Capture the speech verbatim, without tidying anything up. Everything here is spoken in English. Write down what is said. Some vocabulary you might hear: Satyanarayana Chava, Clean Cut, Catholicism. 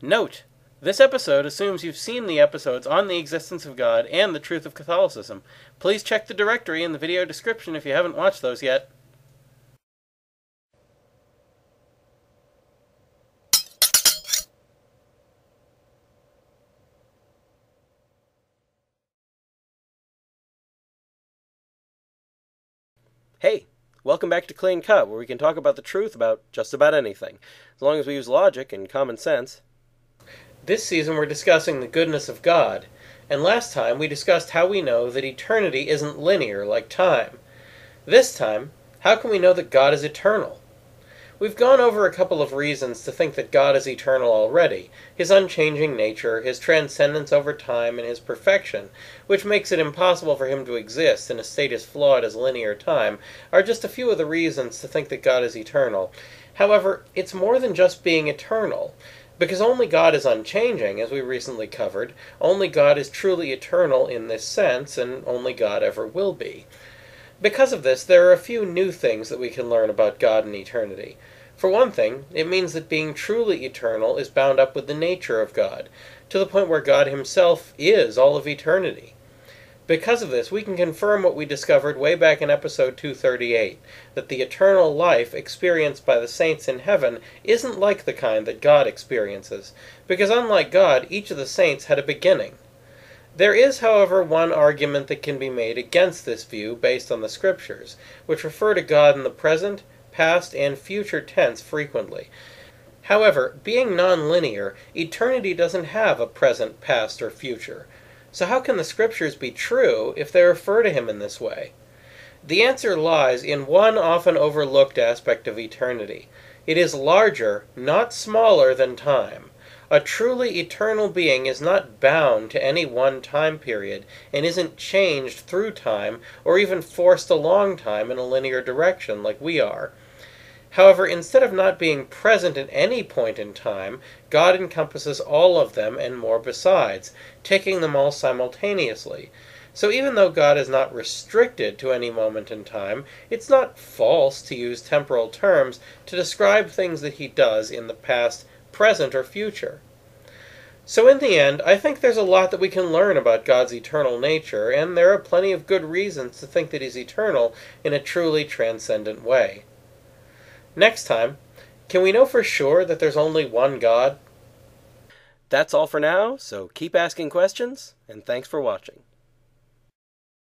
Note: This episode assumes you've seen the episodes on the existence of God and the truth of Catholicism. Please check the directory in the video description if you haven't watched those yet. Hey, welcome back to Clean Cut, where we can talk about the truth about just about anything, as long as we use logic and common sense. This season we're discussing the goodness of God, and last time we discussed how we know that eternity isn't linear like time. This time, how can we know that God is eternal? We've gone over a couple of reasons to think that God is eternal already: his unchanging nature, his transcendence over time, and his perfection, which makes it impossible for him to exist in a state as flawed as linear time, are just a few of the reasons to think that God is eternal. However, it's more than just being eternal, because only God is unchanging, as we recently covered. Only God is truly eternal in this sense, and only God ever will be. Because of this, there are a few new things that we can learn about God and eternity. For one thing, it means that being truly eternal is bound up with the nature of God, to the point where God himself is all of eternity. Because of this, we can confirm what we discovered way back in episode two thirty-eight, that the eternal life experienced by the saints in heaven isn't like the kind that God experiences, because unlike God, each of the saints had a beginning. There is, however, one argument that can be made against this view based on the Scriptures, which refer to God in the present, past, and future tense frequently. However, being non-linear, eternity doesn't have a present, past, or future. So how can the Scriptures be true if they refer to him in this way? The answer lies in one often overlooked aspect of eternity. It is larger, not smaller, than time. A truly eternal being is not bound to any one time period, and isn't changed through time, or even forced along time in a linear direction like we are. However, instead of not being present at any point in time, God encompasses all of them and more besides, taking them all simultaneously. So even though God is not restricted to any moment in time, it's not false to use temporal terms to describe things that he does in the past, present, or future. So in the end, I think there's a lot that we can learn about God's eternal nature, and there are plenty of good reasons to think that he's eternal in a truly transcendent way. Next time, can we know for sure that there's only one God? That's all for now, so keep asking questions, and thanks for watching.